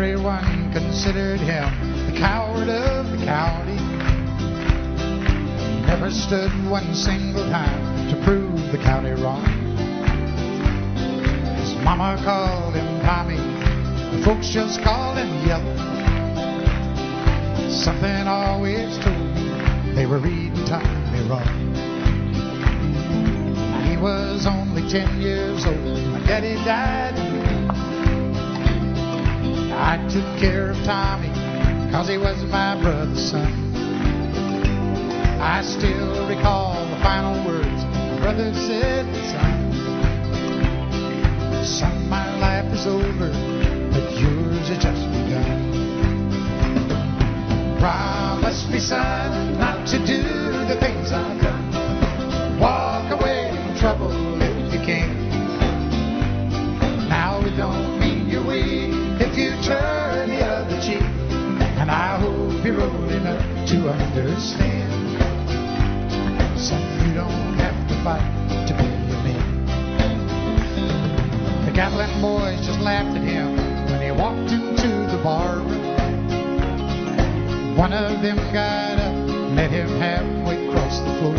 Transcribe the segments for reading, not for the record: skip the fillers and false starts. everyone considered him the coward of the county. He never stood one single time to prove the county wrong. His mama called him Tommy, the folks just called him Yellow. Something always told me they were reading Tommy wrong. He was only 10 years old, my daddy died. I took care of Tommy, cause he was my brother's son. I still recall the final words my brother said to son. Son, my life is over, but yours has just begun. Promise me, son, not to do the things I've done. Walk away trouble if you can. Now it don't mean you're weak if you turn the other cheek, and I hope you're old enough to understand. Son, you don't have to fight to be a man. The Gatlin boys just laughed at him when he walked into the bar room. One of them got up, met him halfway across the floor.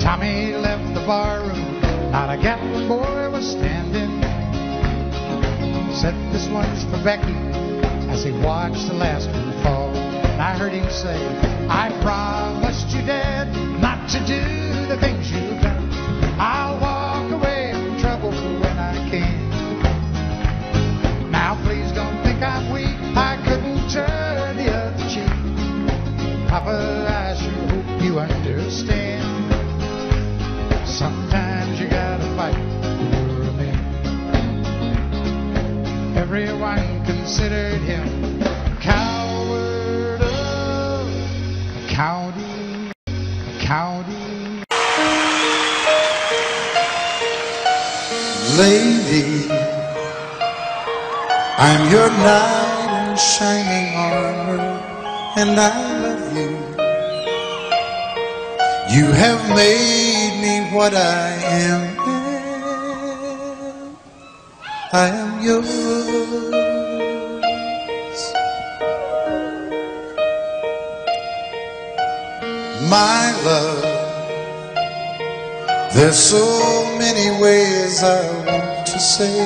Tommy left the barroom, not a Gatlin boy was standing. Said this one's for Becky, as he watched the last one fall. And I heard him say, I promised you, Dad, not to do the things you've done. I'll walk away from trouble when I can. Now please don't think I'm weak, I couldn't turn the other cheek. Papa, I sure hope you understand. Sometimes you gotta fight for a man. Everyone considered him a coward of a county, a county. Lady, I'm your knight in shining armor, and I love you. You have made me what I am. I am yours. My love, there's so many ways I want to say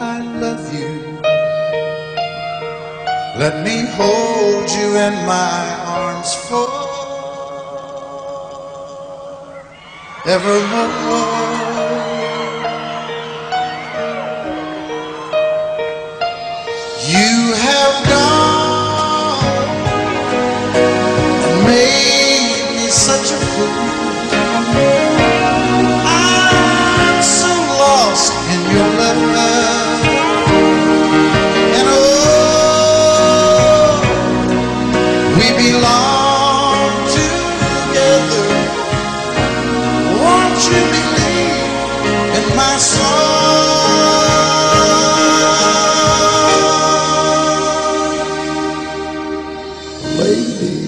I love you. Let me hold you in my arms for evermore. You have gone and made me such a fool. I'm so lost in your love, and oh, we belong. You believe in my soul, lady.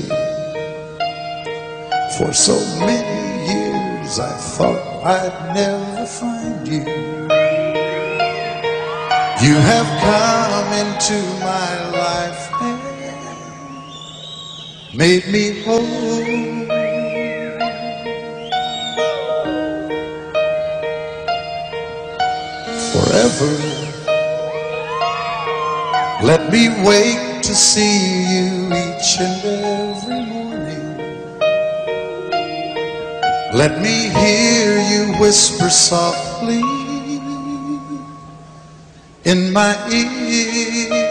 For so many years I thought I'd never find you. You have come into my life and made me whole. Forever, let me wake to see you each and every morning. Let me hear you whisper softly in my ear.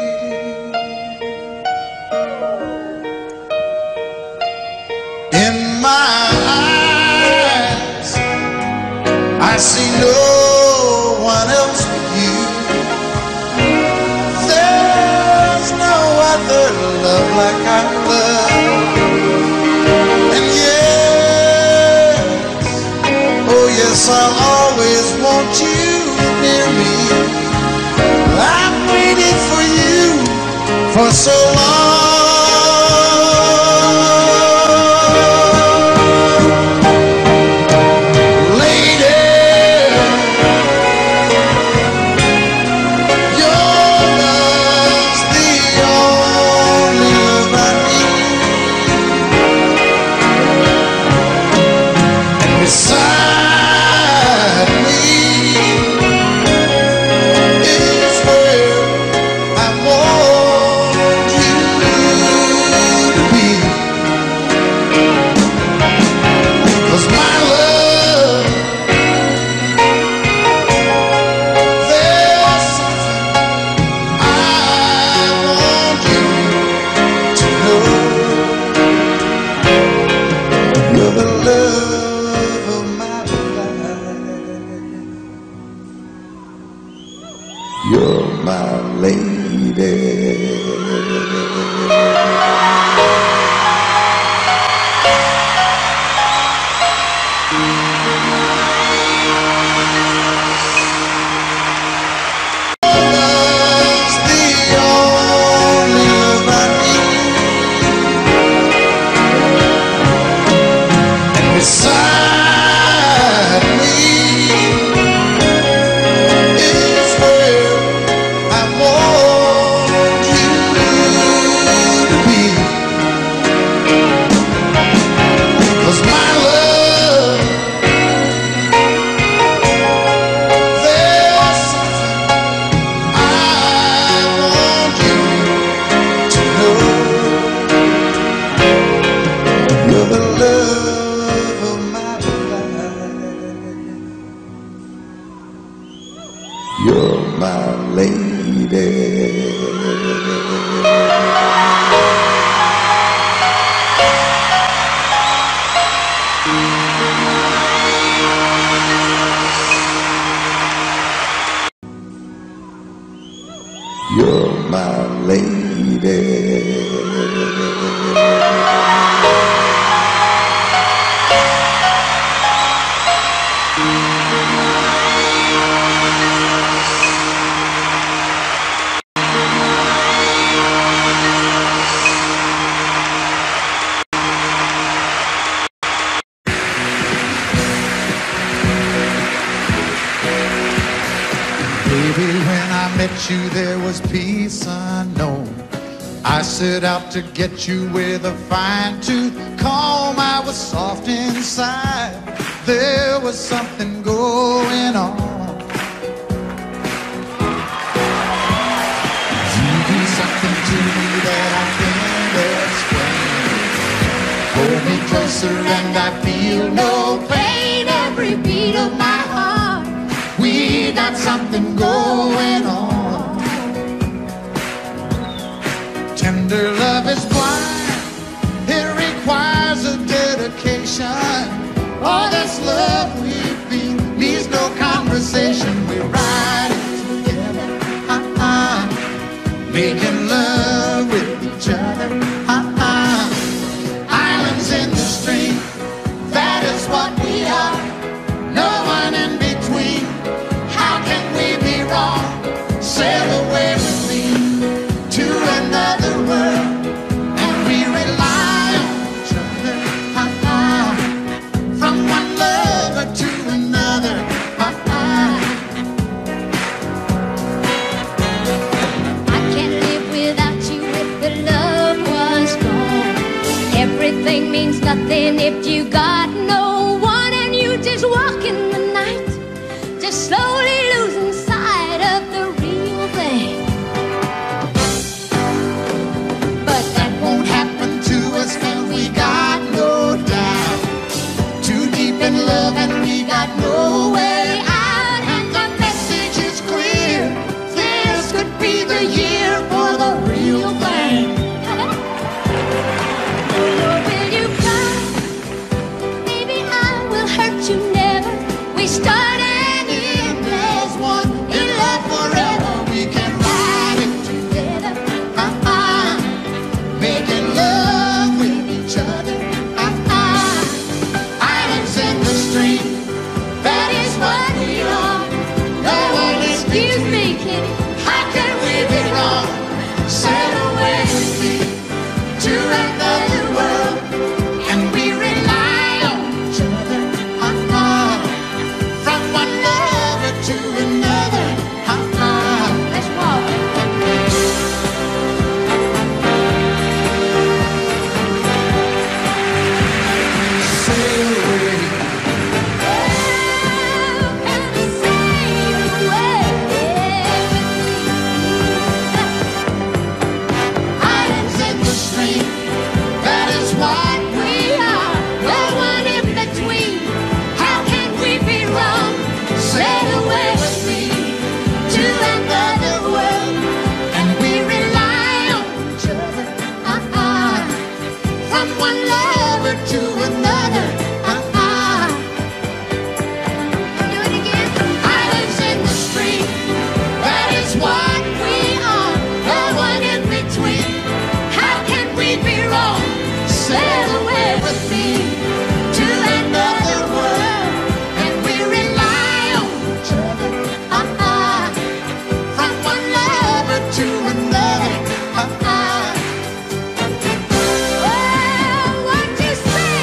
In my eyes, I see no like I love, and yes, oh yes, I'll always want you near me. I've waited for you for so long, lady. Your love inside me is where I want you to be. 'Cause my love, there's something I want you to know. You're the love of my life. You're my lady. You're my lady. Baby, when I met you, there was peace unknown. I set out to get you with a fine-tooth comb. I was soft inside. There was something going on. You do something to me that I can't explain. Hold me closer and I feel no pain. Every beat of my heart, we got something going on. Tender love is blind, it requires a dedication. All this love we feel needs no conversation. We're riding together, making love with each other, islands in the stream, that is what we are. No one in between. Sail away with me to another world, and we rely on each other. From one lover to another. I can't live without you if the love was gone. Everything means nothing if you got no one, and you just walk in the night, just slowly losing sight of the real thing. But that won't happen to us, and we got no doubt. Too deep in love and we got no way out. And the message is clear, this could be the year for the real thing. Will you cry? Maybe I will hurt you never. We started to another. What you say?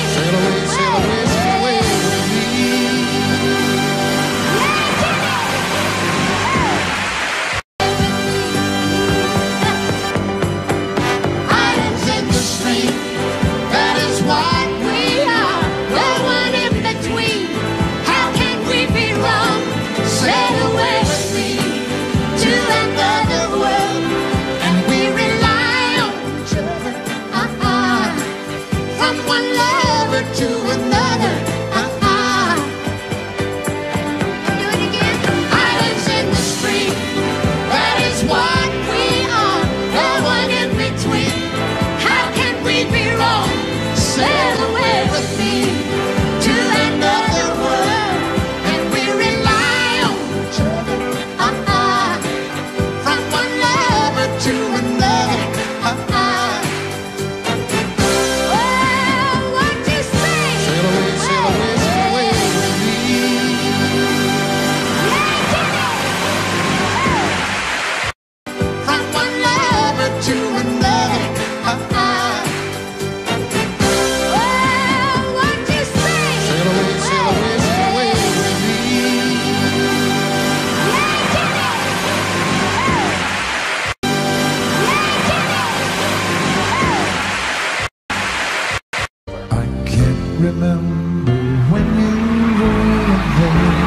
Remember when you were away,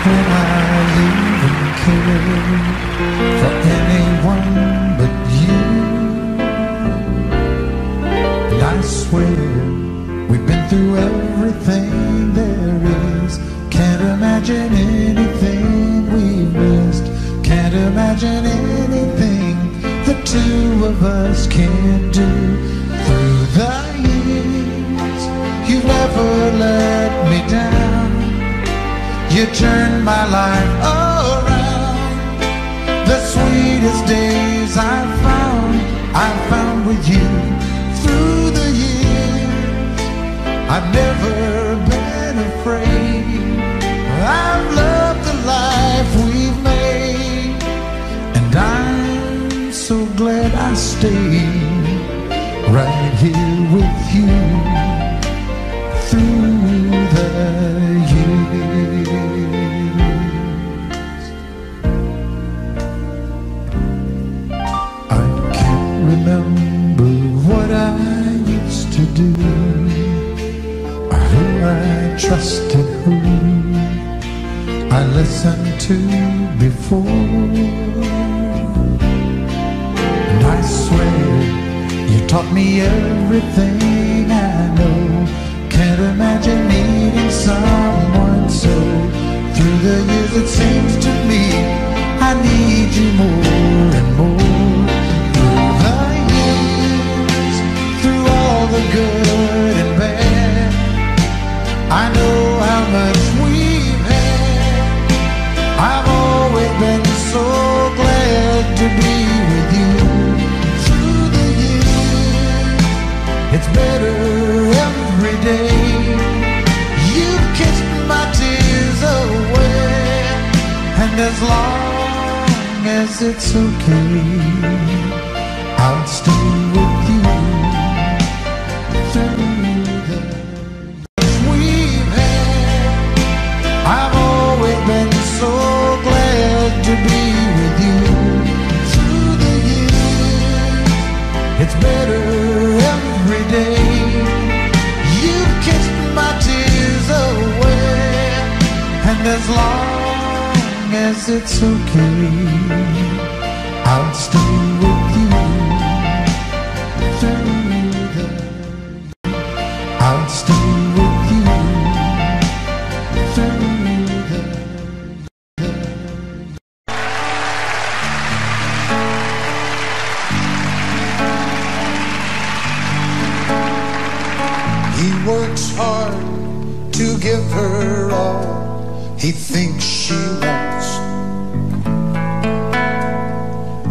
when I even cared for anyone but you. And I swear we've been through everything there is. Can't imagine anything we've missed. Can't imagine anything the two of us can't do through the years. You've never let me down. You turned my life around. The sweetest days I found with you through the years. I've never been afraid. I've loved the life we've made, and I'm so glad I stayed right here with you through the years. I can't remember what I used to do, or who I trusted, who I listened to before. And I swear you taught me everything I know. Can't imagine needing someone so. Through the years it seems to me I need you more and more. Through the years, through all the good and bad, I know how much we've had. I've always been so glad to be with you. Through the years, it's better every day. You've kissed my tears away, and as long as it's okay, I'll stay with you through the years we've had. I've always been so glad to be with you. Through the years, it's better every day. And as long as it's okay, I'll stay with you through the years. I'll stay with you through the years. He works hard to give her all he thinks she wants.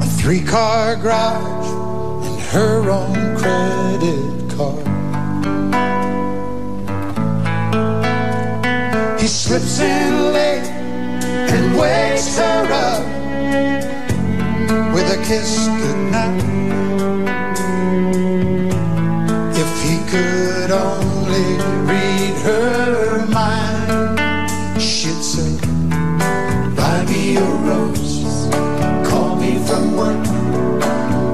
A 3-car garage and her own credit card. He slips in late and wakes her up with a kiss goodnight. If he could only read her mind, she'd say, buy me a rose, call me from work,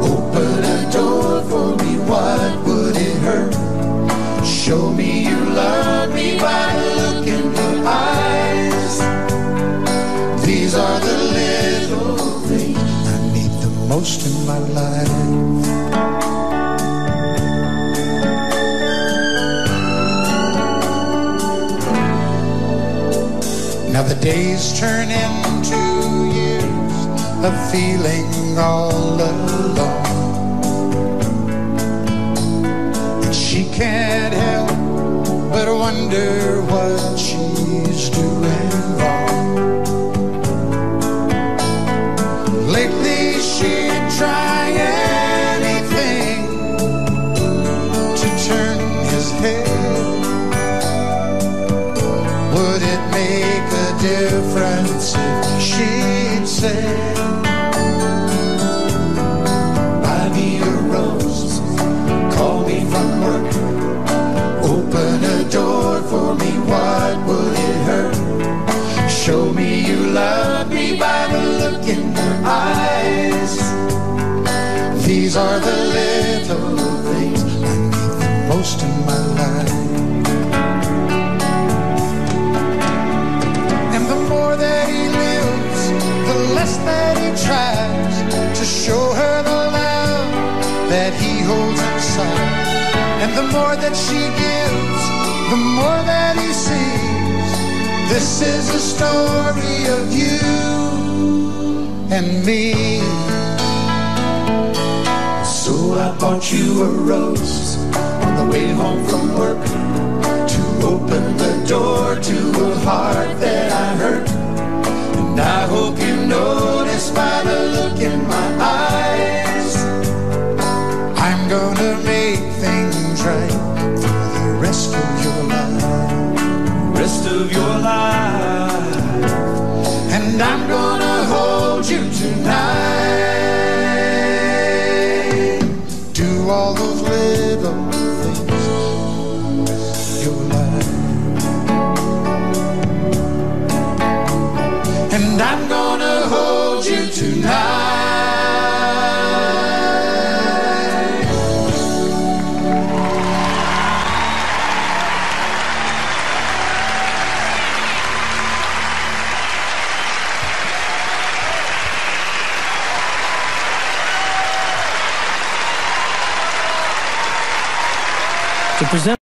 open a door for me, what would it hurt? Show me you love me by look in her eyes. These are the little things I need the most in my life. Now the days turn into years of feeling all alone, and she can't help but wonder what she's doing wrong. Lately she'd try anything to turn his head. Would it make a difference if she'd said, "Buy me a rose, call me from work, open a door for me, what would it hurt? Show me you love me by the look in your eyes. These are the little things I need the most in my life." And the more that he lives, the less that he tries to show her the love that he holds inside. And the more that she gives, the more that he sees. This is a story of you and me. So I bought you a rose on the way home from work, to open the door to a heart that I hurt. And I hope you notice by the look in my eyes, I'm gonna make things right for the rest of your life, rest of your life. And I'm gonna hold you tonight, do all those little things in your life. And I'm gonna hold you tonight. To present.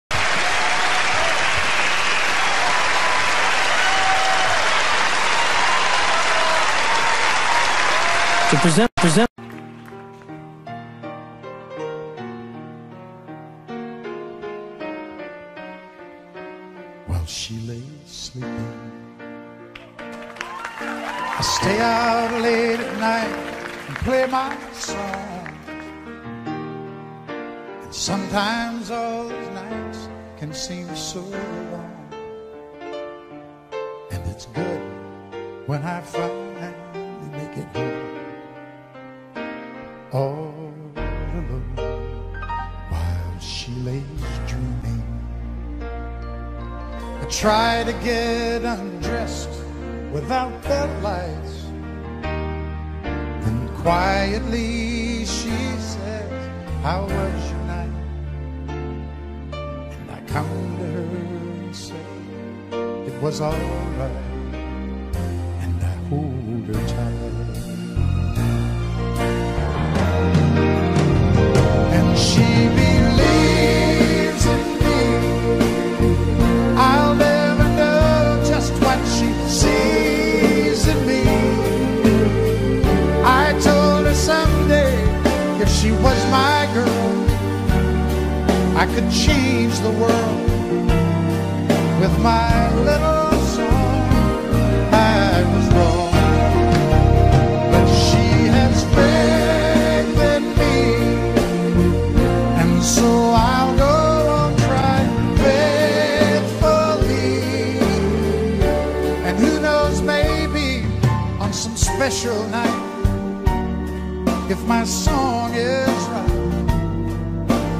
While she lay sleeping, I stay out late at night and play my song. And sometimes all those nights can seem so long. And it's good when I finally make it home, all alone, while she lays dreaming. I try to get undressed without the lights, then quietly she says, "How was your night?" And I come to her and say, "It was all right," and I hold her tight. She believes in me. I'll never know just what she sees in me. I told her someday, if she was my girl, I could change the world with my little song. I was wrong, but she has failed. So I'll go on trying faithfully, and who knows, maybe on some special night, if my song is right,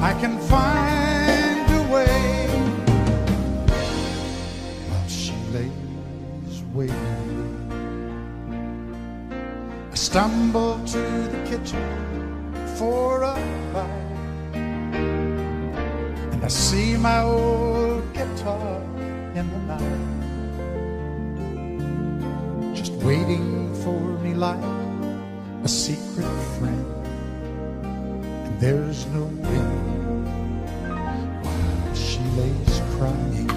I can find a way. While she lays waiting, I stumble to the kitchen for a bite. I see my old guitar in the night, just waiting for me like a secret friend. And there's no wind while she lays crying.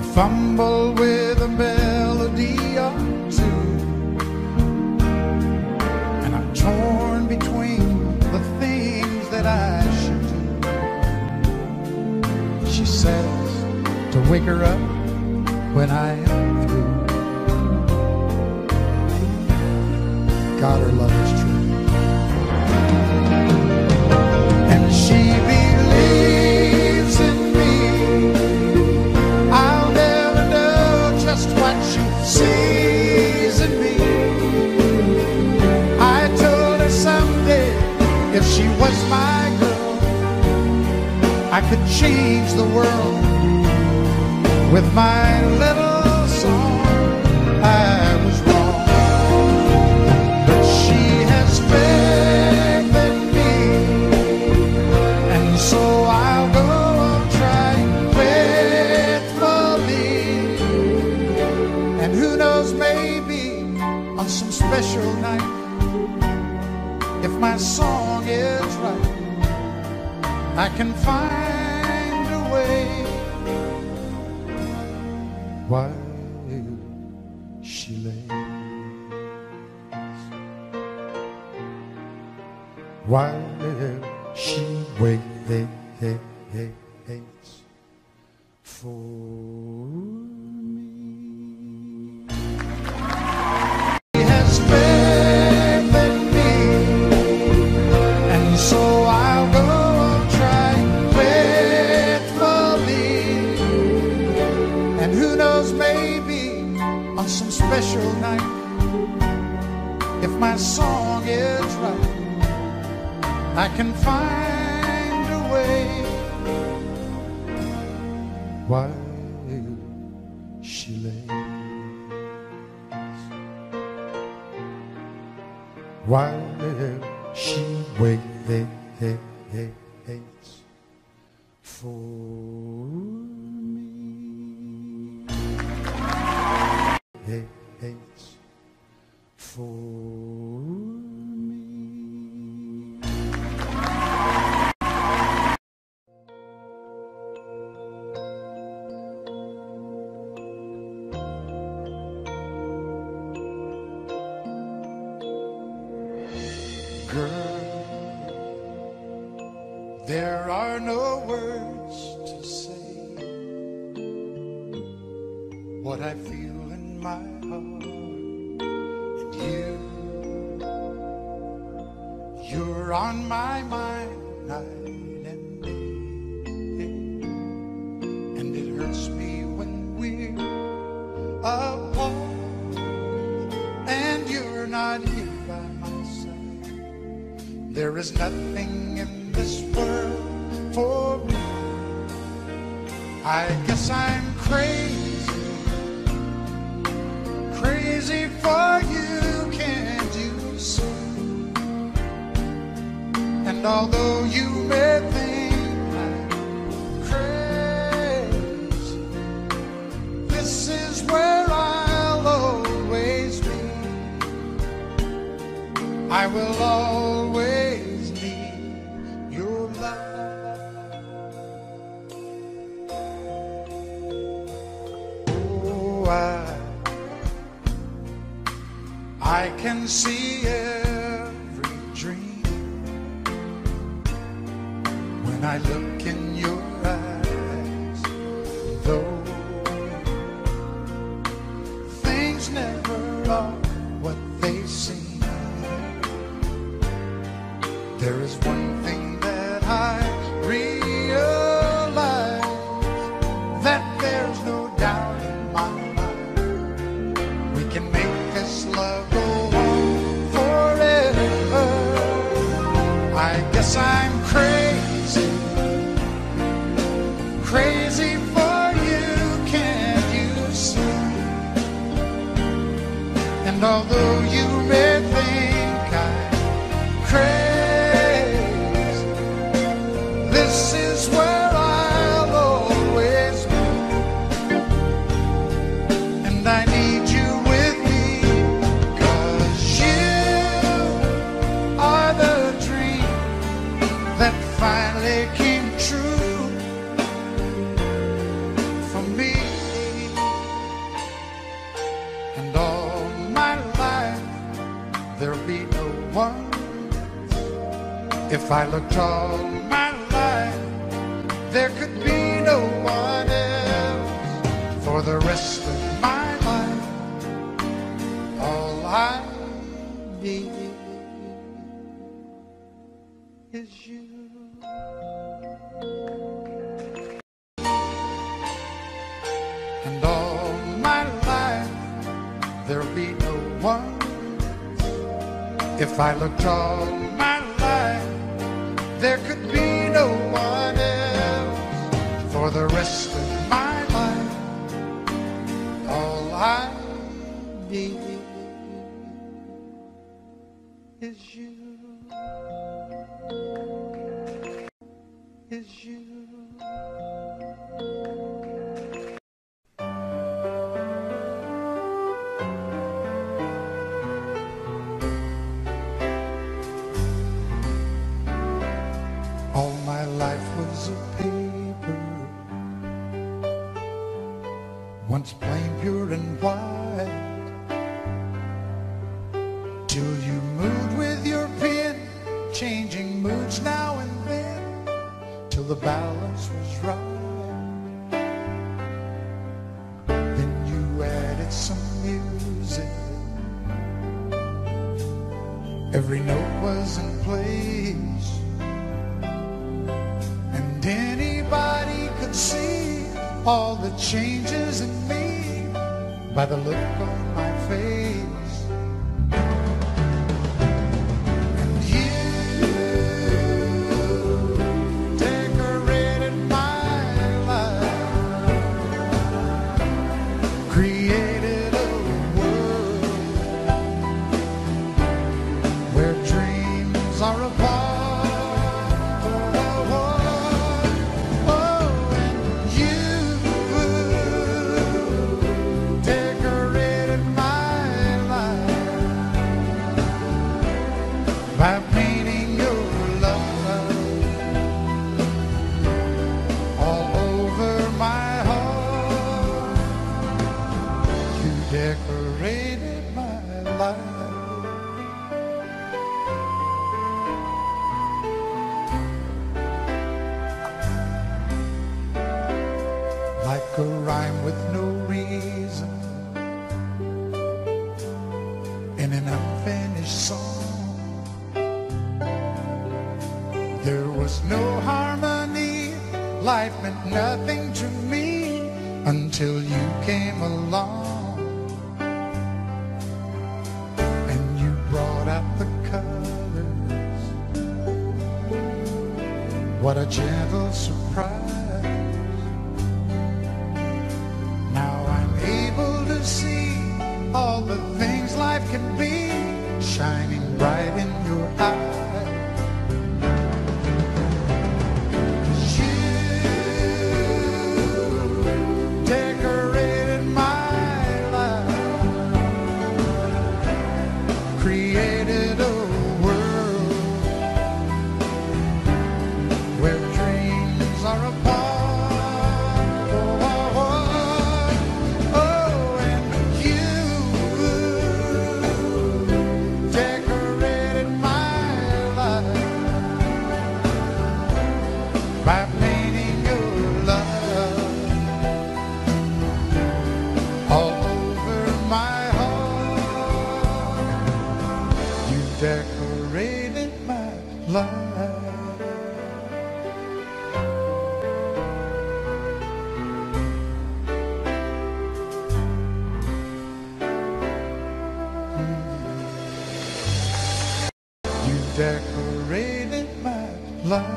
I fumble with a melody or two, and I'm torn between the things that I should do. She says to wake her up when I am through. God, her love is true. If she was my girl, I could change the world with my little song. I was wrong, but she has faith in me, and so I'll go on trying faithfully. And who knows, maybe on some special night, if my song is right, I can find a way. While she lays, while she waits for me, she has faith. So I'll go on trying faithfully. And who knows, maybe on some special night, if my song is right, I can find a way. While she lays, while she waits for me. Waits for me. Girl, there are no words to say what I feel in my heart. And you're on my mind night and day, and it hurts me when we're apart, and you're not here by my side. There is nothing in this world for me. I guess I'm crazy, crazy for you, can't you see? And although you may think I'm crazy, this is where I'll always be. I will always I can see every dream when I look in your eyes. Though things never are what they seem, there is one thing that I realize, that there's no doubt in my mind we can make this love go on forever. I guess I'm crazy, crazy for you, can't you see? And although you may think I'm crazy, this is where I'll always be, and I need you. Finally came true for me. If I looked all my life, there could be no one else. For the rest of my life, all I need is you. And all my life, there'll be no one. If I looked all my life, there could be no one else. For the rest of my life, all I need is you. Is you. All my life was a paper, once plain, pure and white, till you moved with your pen, changing moods now and then, till the balance was right. Then you added some music, every note was in place, and anybody could see all the changes in me by the look on my face. And you decorated my life, created a world where dreams are a part. By painting your love all over my heart, you decorated my life like a rhyme with no reason in an unfinished song. There was no harmony, life meant nothing to me until you came along, and you brought out the colors. What a gentle surprise. Now I'm able to see all the things life can be, shining bright in your eyes. Created a world where dreams are a part. Oh, oh, oh, and you decorated my life by painting your love all over my. Decorated my life. You decorated my life.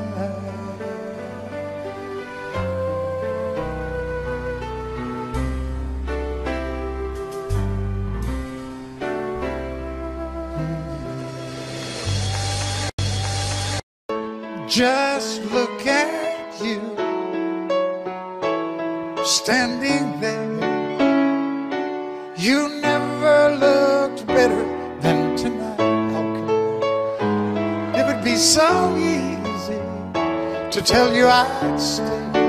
Just look at you, standing there. You never looked better than tonight. How can I? It would be so easy to tell you I'd stay,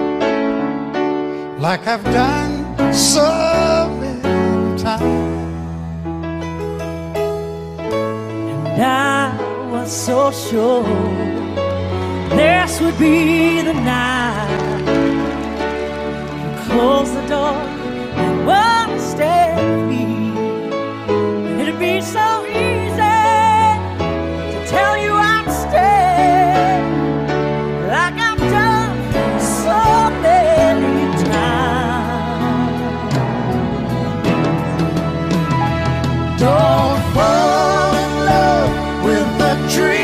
like I've done so many times. And I was so sure this would be the night. You close the door and won't stay with me. And it'd be so easy to tell you I'd stay, like I've done so many times. Don't fall in love with a dreamer,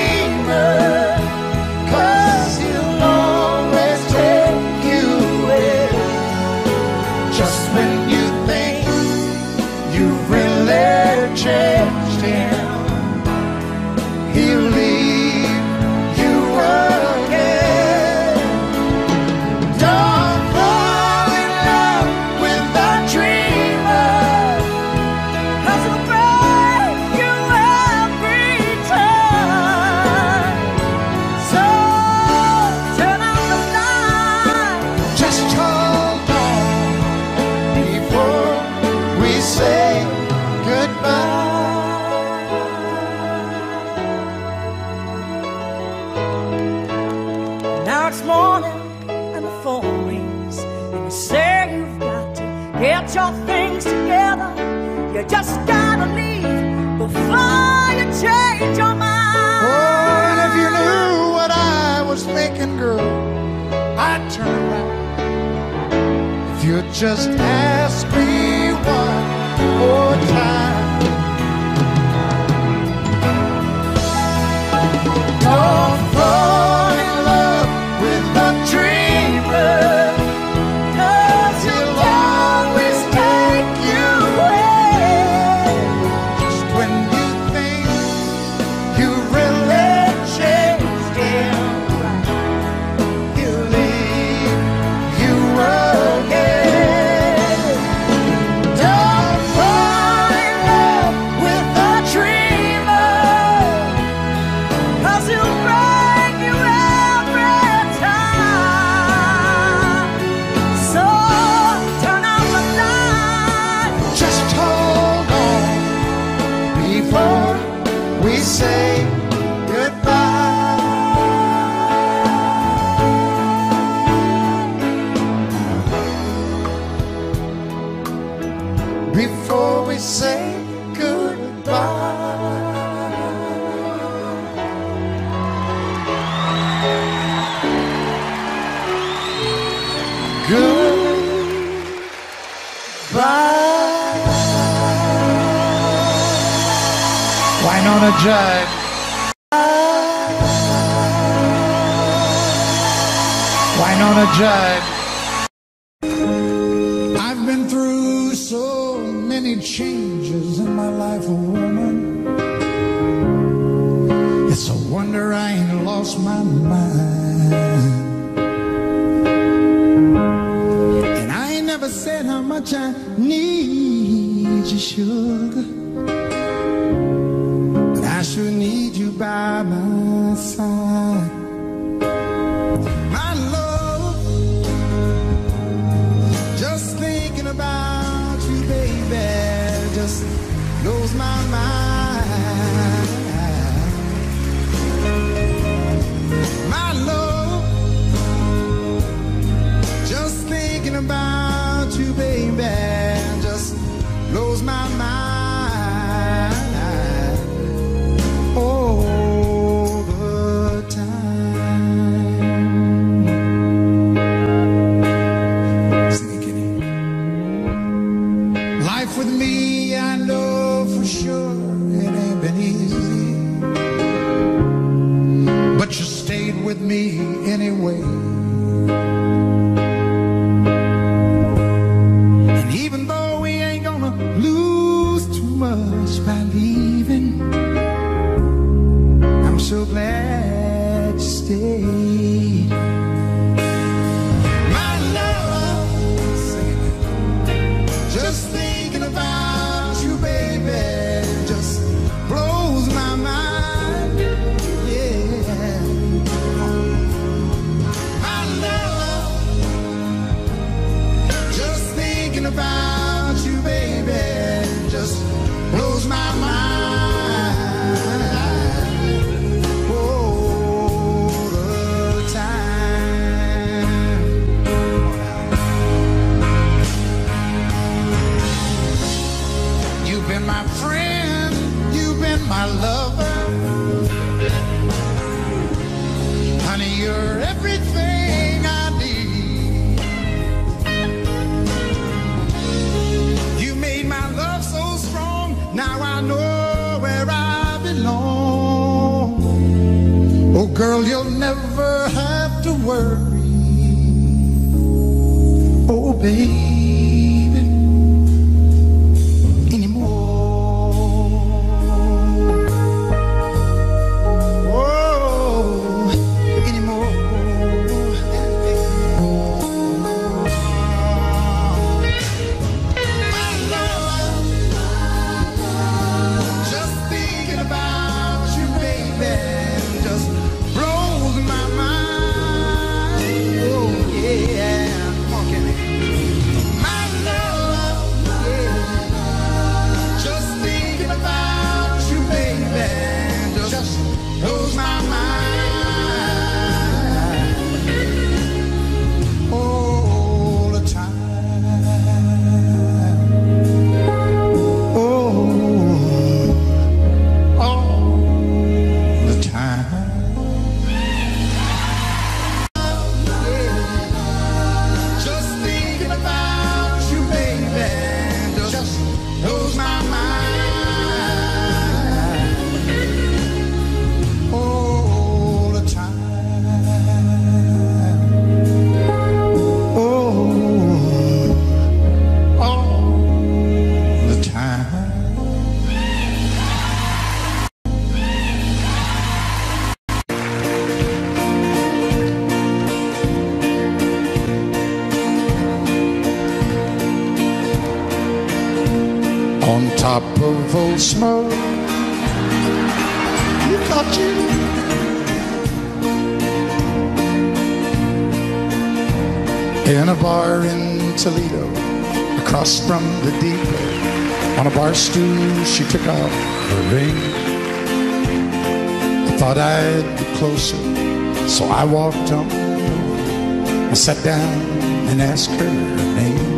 just gotta leave before you change your mind. Oh, and if you knew what I was thinking, girl, I'd turn around. If you'd just ask me one more time. Don't fall in love with a dreamer. Winona Judd. Winona Judd. I've been through so many changes in my life, a woman. It's a wonder I ain't lost my mind. And I ain't never said how much I need you, sugar. Should need you by my side, my love. Just thinking about you, baby, just blows my mind. My love, just thinking about you, baby, just blows my mind. baby, anymore. Oh, anymore. My love, just thinking about you, baby, just blows my mind. Oh, yeah. Blows my mind all the time. Oh, all the time. Yeah. Just thinking about you, baby, just blows my mind. On top of old smoke, you got you. In a bar in Toledo, across from the depot, on a bar stool she took out her ring. I thought I'd be closer, so I walked up. I sat down and asked her her name.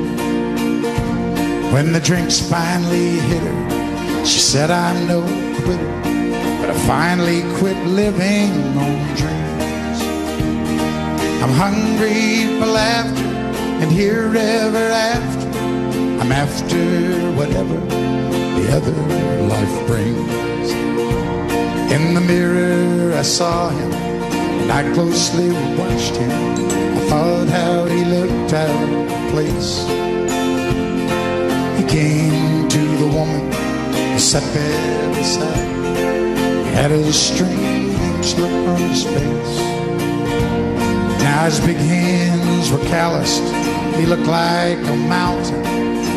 When the drinks finally hit her, she said, "I'm no quitter, but I finally quit living on dreams. I'm hungry for laughter and herever after. I'm after whatever the other life brings." In the mirror I saw him, and I closely watched him. I thought how he looked out of place. Came to the woman who sat there beside. He had a strange look on his face. Now his big hands were calloused. He looked like a mountain.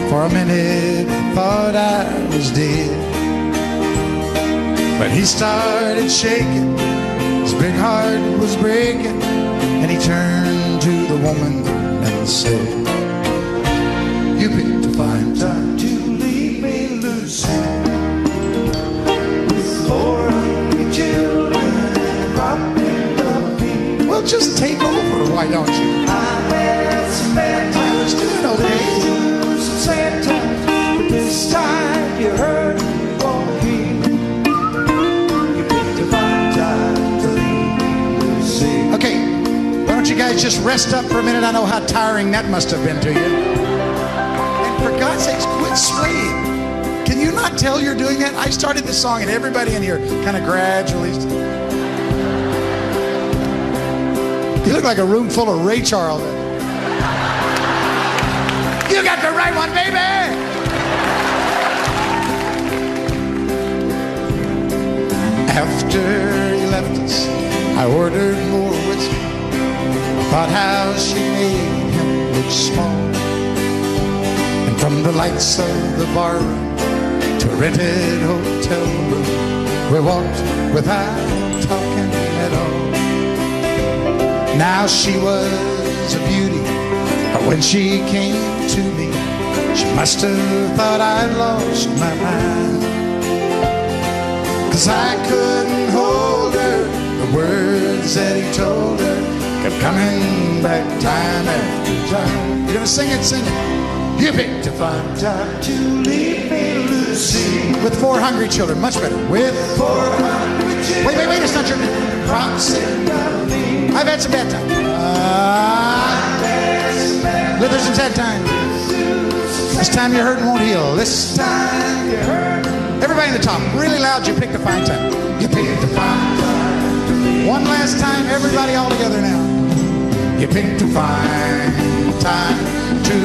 For a minute I thought I was dead. But he started shaking. His big heart was breaking. And he turned to the woman and said, "You picked a fine time to leave me loose before I get you and rock me the beat." Well, just take over, why don't you? I've had some bad times, blues, some sad times, but this time you hurt me for me. You picked a fine time to leave me loose. Okay, why don't you guys just rest up for a minute? I know how tiring that must have been to you. For God's sakes, quit swaying. Can you not tell you're doing that? I started this song and everybody in here kind of gradually. You look like a room full of Ray Charles. You got the right one, baby! After he left us, I ordered more whiskey. About how she made him look small. From the lights of the bar to a rented hotel room, we walked without talking at all. Now she was a beauty, but when she came to me, she must have thought I'd lost my mind. 'Cause I couldn't hold her, the words that he told her kept coming back time after time. You're gonna sing it, sing it. You picked a fine time to leave me Lucy. With four hungry children, much better. With four hungry children. Wait, it's not your name. I've had some bad times. But there's some sad times. This time your hurt won't heal. This time you hurt. Everybody in the top, really loud, you picked a fine time. You picked a fine time. One last time, everybody all together now. You picked a fine time to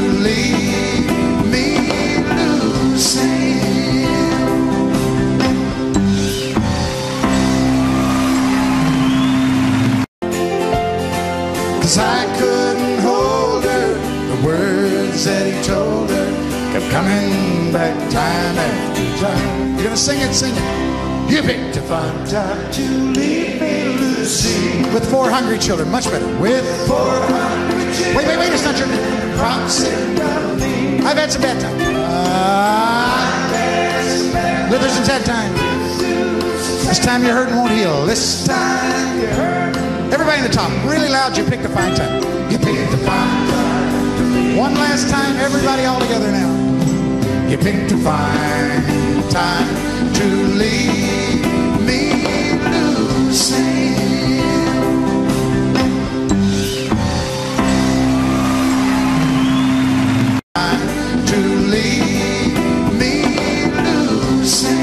I couldn't hold her. The words that he told her kept coming back time after time. You're gonna sing it, sing it. You picked a fine time to leave me, Lucy. With 4 hungry children, much better. With 4 hungry children. Wait, it's not your name. I've had some bad time. There's some sad time. This time your hurt won't heal. This time your hurt. Everybody in the top, really loud, you picked a fine time. You picked a fine time. One last time, everybody all together now. You picked a fine time to leave me, Lucy. Time to leave me, Lucy.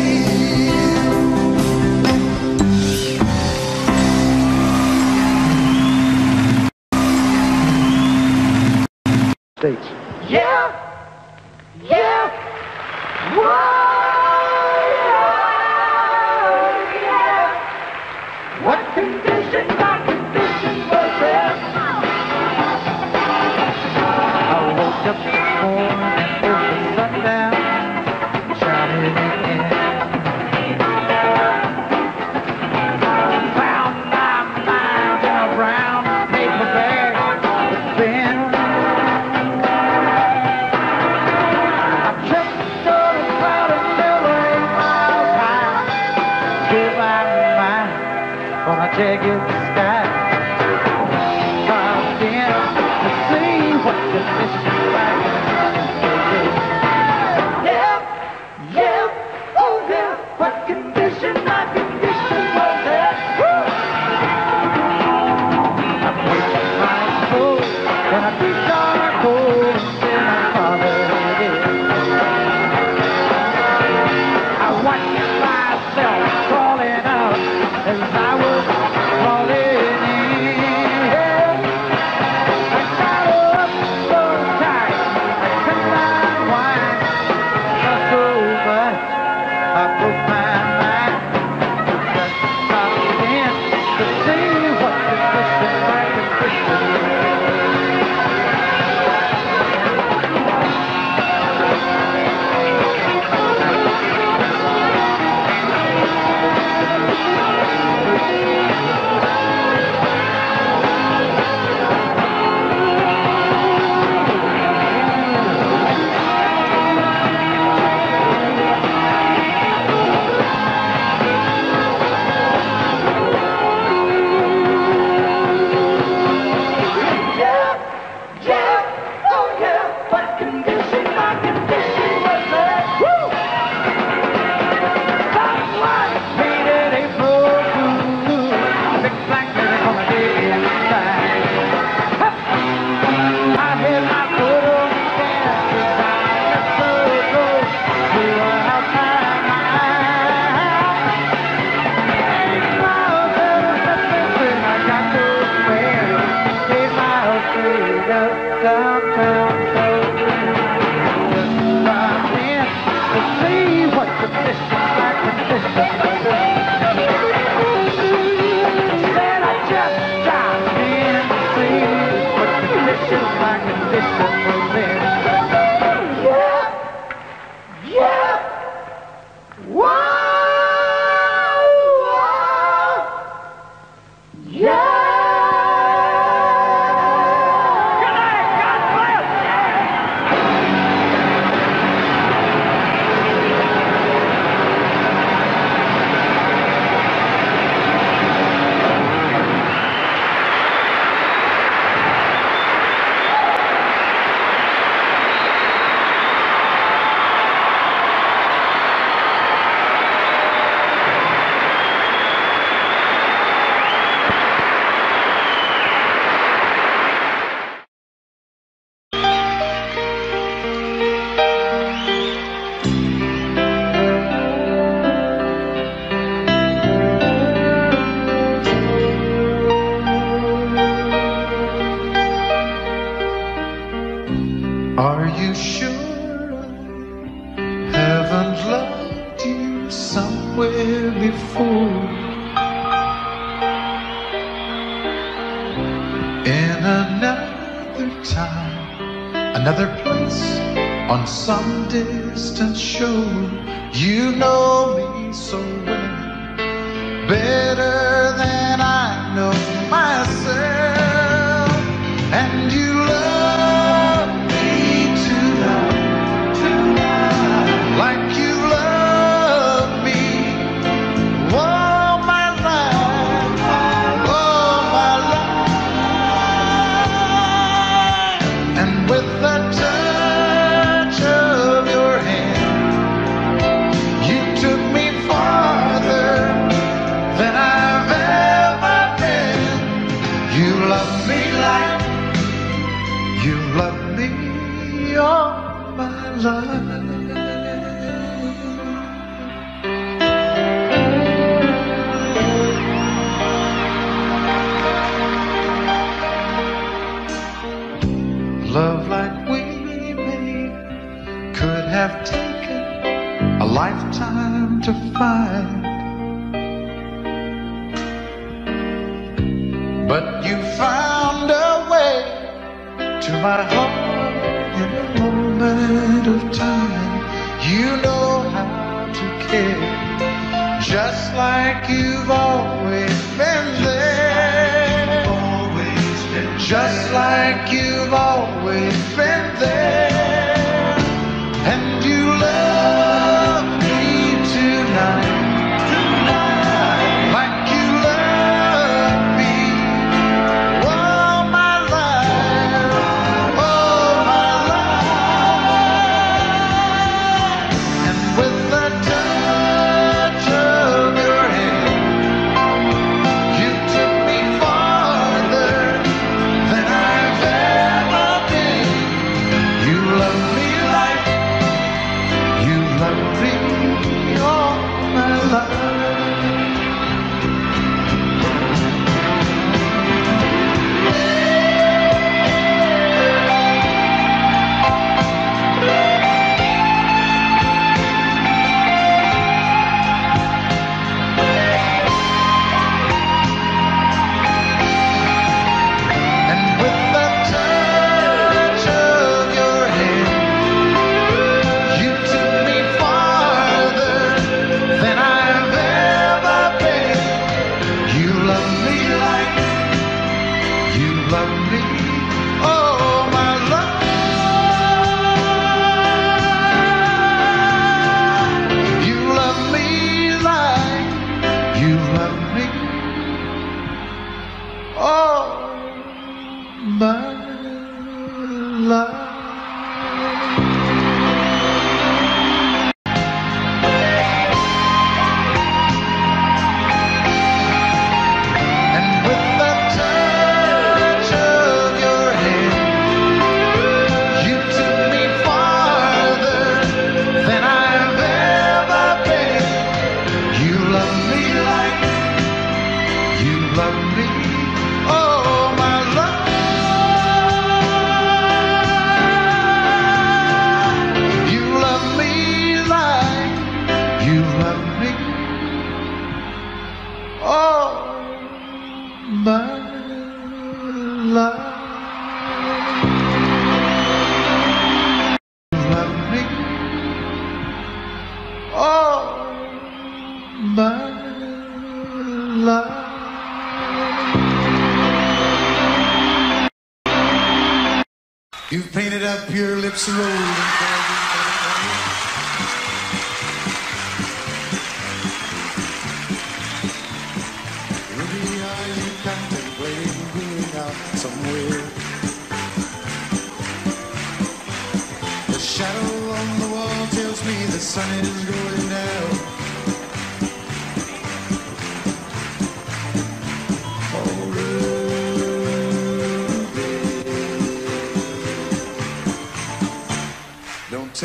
States. Yeah, whoa, yeah. What condition, my condition was in. I woke up this morning over sundown, shining again. Found my mind around, made my bag spin. Gonna take it to sky, dropped in to see what the mission's like. Yeah, oh yeah, what condition, my condition was that? I'm waiting my soul, and I reach on my goal, and my father it is. I watch myself crawling out as I was. Are you sure haven't loved you somewhere before? In another time, another place, on some distant shore, you know me so well, better than I know myself, and you love me tonight, like you love me all my life, all my life, and with the touch of your hand, you took me farther than I've ever been. You love me like you love me all my life. Love like we made could have taken a lifetime to find, but you found a way to my heart in a moment of time. You know how to care, just like you've always been there. Always been just like you've always been there. And you love me tonight. You've painted up your lips a rolling, really, are you contemplating being out somewhere? The shadow on the wall tells me the sun is going down.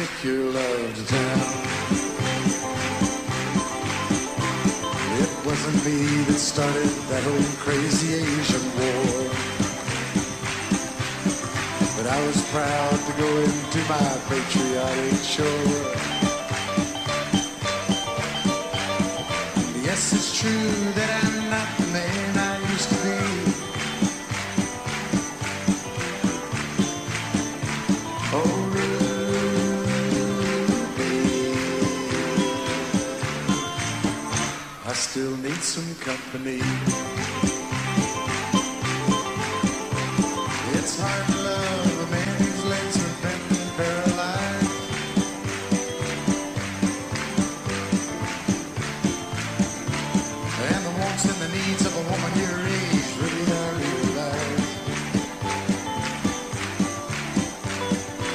Take your love to town. It wasn't me that started that old crazy Asian war, but But I was proud to go into my patriotic shore. Yes, it's true that I'm not the man I used to be. Oh, Ruby, I still need some company. It's hard to love a man whose legs have been paralyzed. And the wants and the needs of a woman your age really are realized.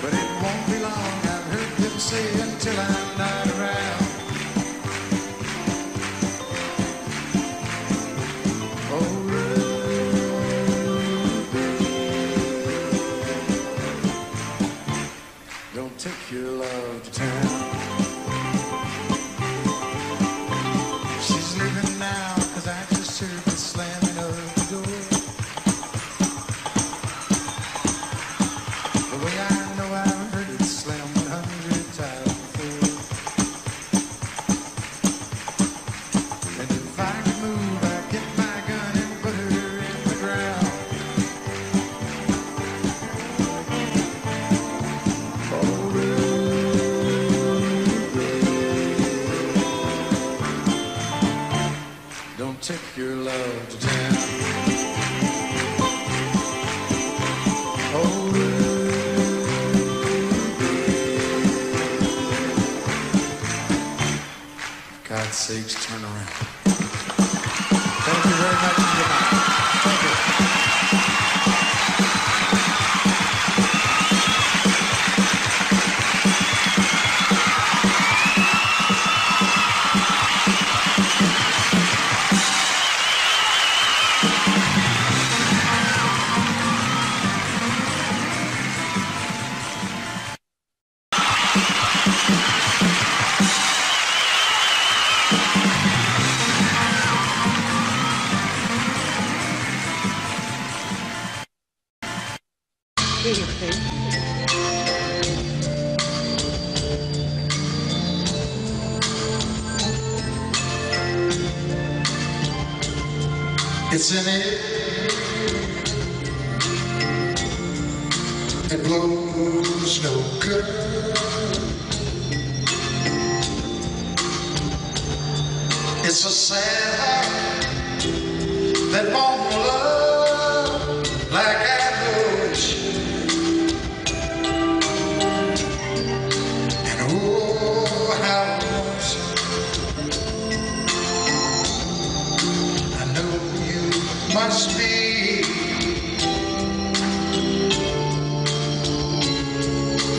But it won't be long, I've heard them say, until I'm not around. Take your love to town. She's leaving now, 'cause I just heard the slamming of the door. The way I know I've heard it slam 100 times before. And if I could move, I'd get my gun and put her in the ground. Don't take your love to town. Oh, Ruby, for God's sakes, turn around. Thank you very much for your time. Thank you. It's in it, it blows no good. It's a sad heart that won't love like I know she. And oh, how must be,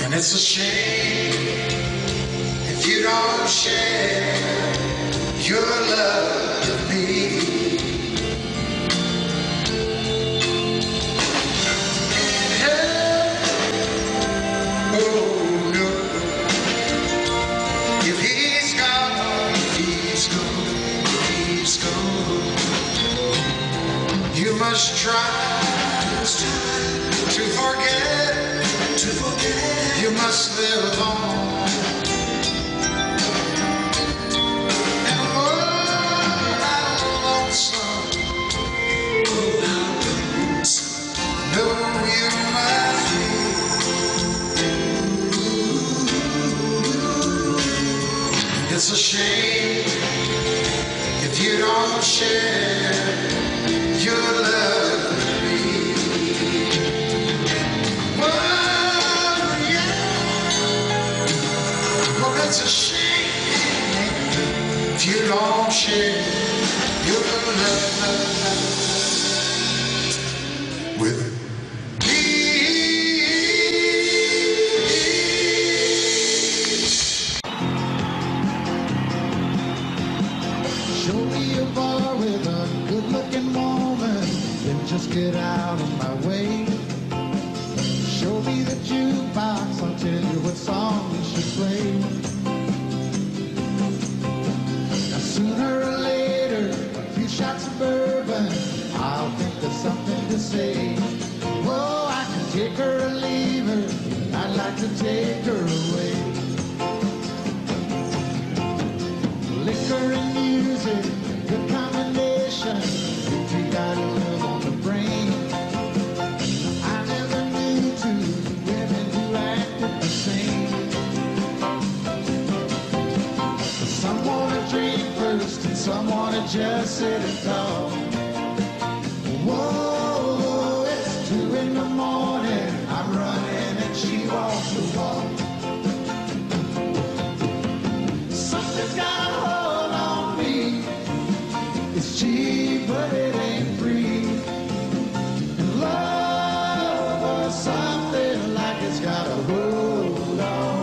and it's a shame if you don't share your love with me. Must try to forget, you must live on. And oh, how lonesome, no, you might be. It's a shame if you don't share your love for me. Oh, yeah. Well, it's a shame if you don't share your love with me. Just get out of my way. Show me the jukebox, I'll tell you what song you should play. Now sooner or later, a few shots of bourbon, I'll think there's something to say. Whoa, I can take her or leave. just sit and talk. Whoa, it's 2 in the morning, I'm running and she walks the walk. Something's got a hold on me. It's cheap, but it ain't free. And love or something like it's got a hold on.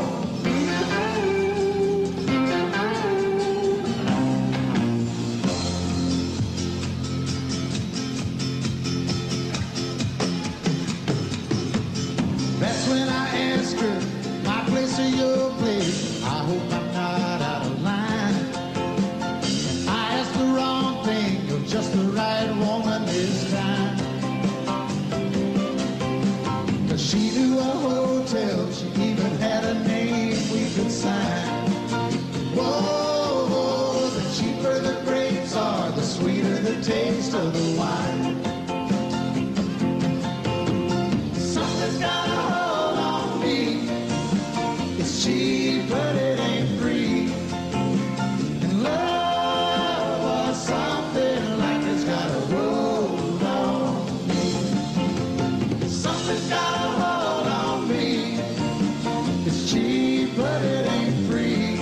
That's when I ask her, my place or your place, I hope I'm not out of line. I asked the wrong thing, you're just the right woman this time. 'Cause she knew a hotel, she even had a name we could sign. Whoa, the cheaper the grapes are, the sweeter the taste of the wine. Something's got a hold on me. It's cheap, but it ain't free. And love or something like it's got a hold on me. Something's got a hold on me. It's cheap, but it ain't free.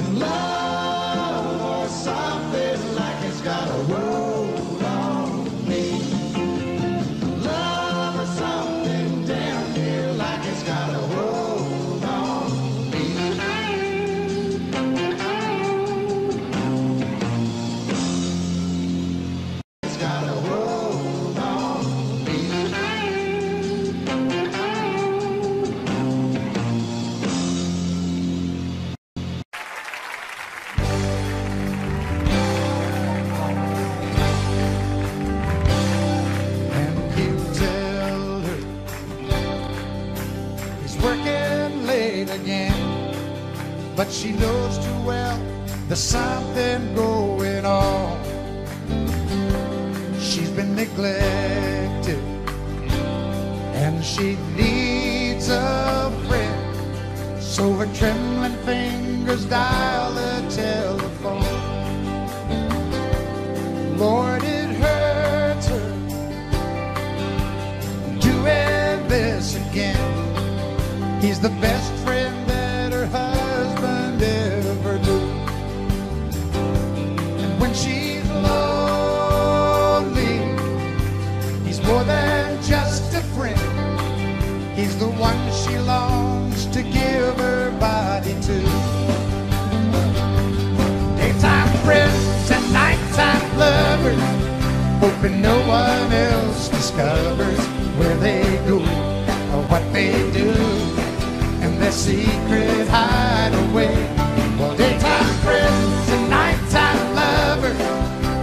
And love or something like it's got a hold on me. But she knows too well there's something going on. She's been neglected and she needs a friend. So her trembling fingers dial the telephone. Lord, it hurts her doing this again. He's the best friend ever do. And when she's lonely, he's more than just a friend. He's the one she longs to give her body to. Daytime friends and nighttime lovers, hoping no one else discovers where they go or what they do and their secret hideaway. Well, daytime friends and nighttime lovers,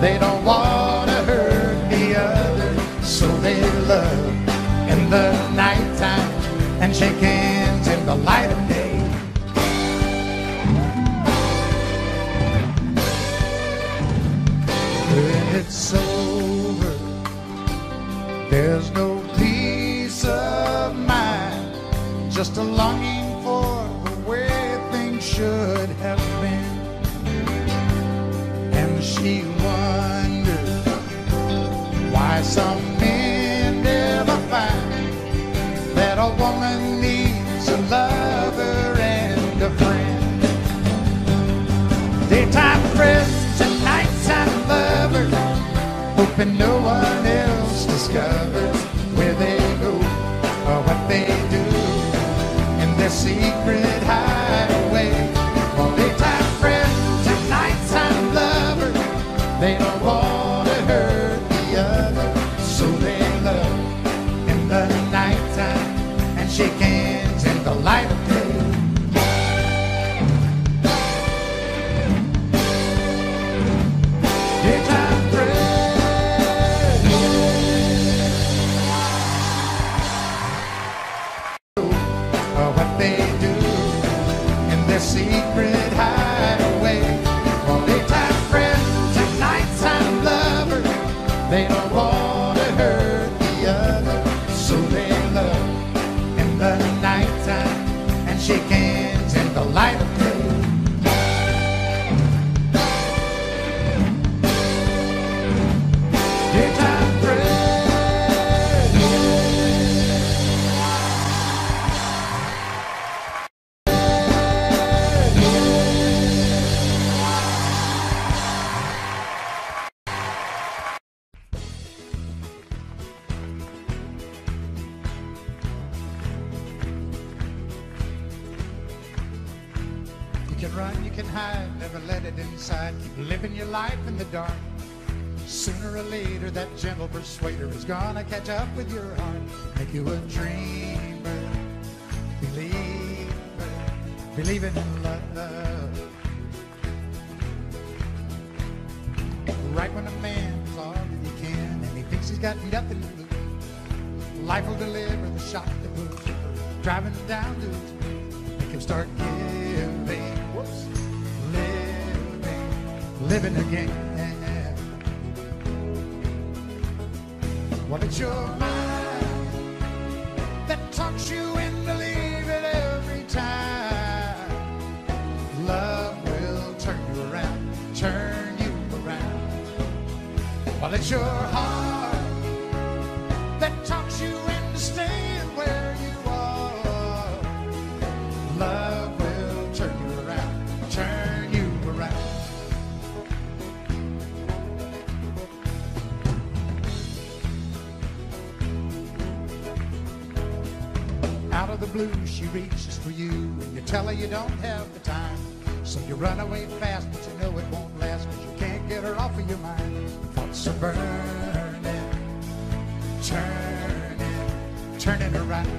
they don't want to hurt the other, so they love in the nighttime and shake hands in the light of day. When it's over, there's no peace of mind, just a longing for should have been. And she wonders why some men never find that a woman needs a lover and a friend. Daytime friends and nighttime lovers, hoping no one else discovers where they go or what they do in their secret hideaway. Well, daytime friends and nighttime lovers, they don't want to hurt the other, so they love in the nighttime and shake hands in the light of day. Daytime friends, oh, what they do, secret hideaway. Well, daytime friends and nighttime lovers, they don't want to hurt the other, so they love in the nighttime and shake hands in the light of day. can run, you can hide, never let it inside. Keep living your life in the dark. Sooner or later, that gentle persuader is gonna catch up with your heart. Make you a dreamer, believer, believe in love. Right when a man's all that he can, and he thinks he's got nothing to lose, life will deliver the shock that moves, driving him down to his knees. Make him start giving, whoops, living again. Well, it's your mind that talks you into leaving every time. Love will turn you around, turn you around. Well, it's your heart that talks you into staying where you are. Love will turn you around, turn you around. Out of the blue, she reaches for you, and you tell her you don't have the time. So you run away fast, but you know it won't last, cause you can't get her off of your mind. Thoughts are burning, turning, turning around.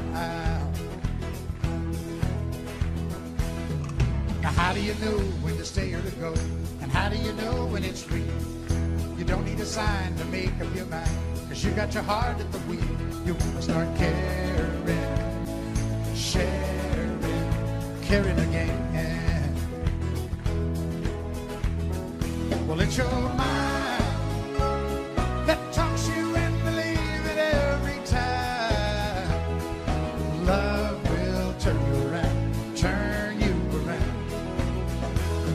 Now how do you know when to stay or to go, and how do you know when it's real? You don't need a sign to make up your mind, cause you got your heart at the wheel. You wanna start caring, sharing again. Well, it's your mind that talks you and believe it every time. Love will turn you around, turn you around.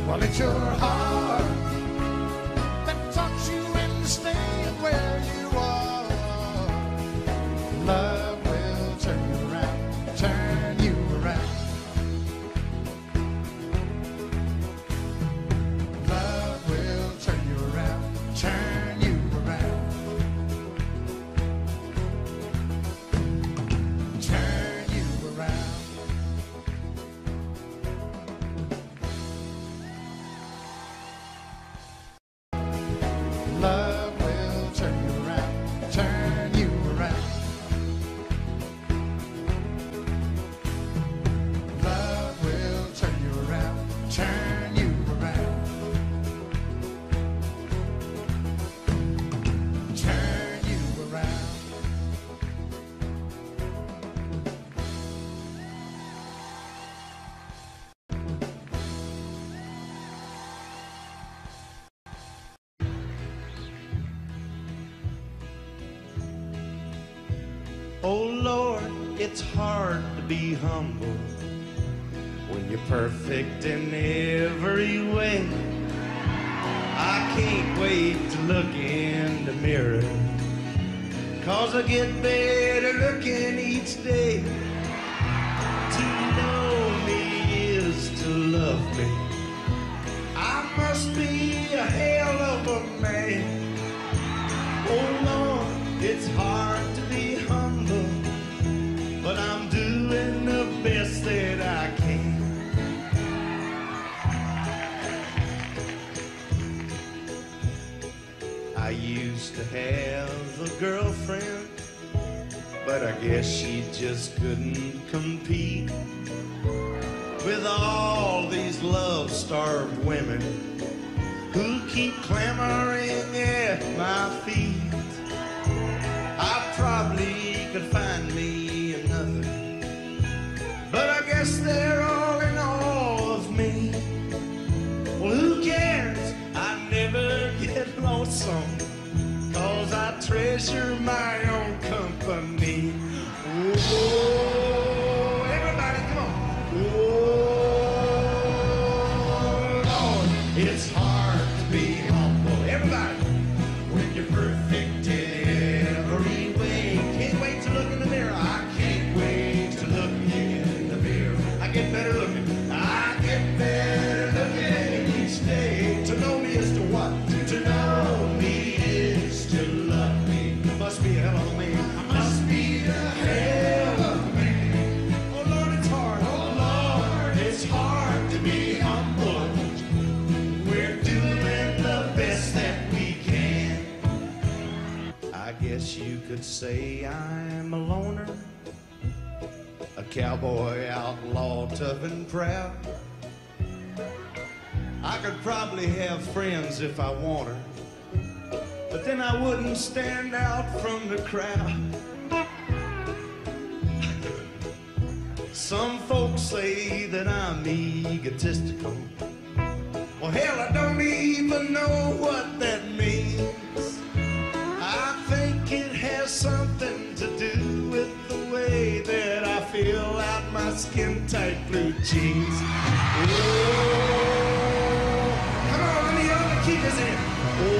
Well, it's your heart that talks you and staying where you are. Love will turn you around, turn you around. Love will turn you around, turn you around. Love will turn you around, turn you around. Turn you around. Oh Lord, it's hard to be humble when you're perfect in every way. I can't wait to look in the mirror, cause I get better looking each day. To know me is to love me. I must be a hell of a man. Oh Lord, it's hard to be humble, but I'm doing the best that I can. I used to have a girlfriend, but I guess she just couldn't compete with all these love-starved women who keep clamoring at my feet. I probably could find me another, but I guess they're all in all of me. Well, who cares? I never get lonesome, cause I treasure my own company. Oh, everybody, come on. Oh, Lord, it's hard to be humble. Everybody, when you're perfect in every way. Can't wait to look in the mirror. I can't wait to look in the mirror. I get better looking. I get better looking each day. To know me is to what? To know me is to love me. Must be a hell of a man. I must be the hell of a man. Oh Lord, it's hard. Oh Lord, it's hard to be humble. say I'm a loner, a cowboy outlaw, tough and proud. I could probably have friends if I wanted, but then I wouldn't stand out from the crowd. Some folks say that I'm egotistical. Well, hell, I don't even know what that means. I think it has something to do with the way that I feel out my skin-tight blue jeans. Whoa. Come on, let me keep this in.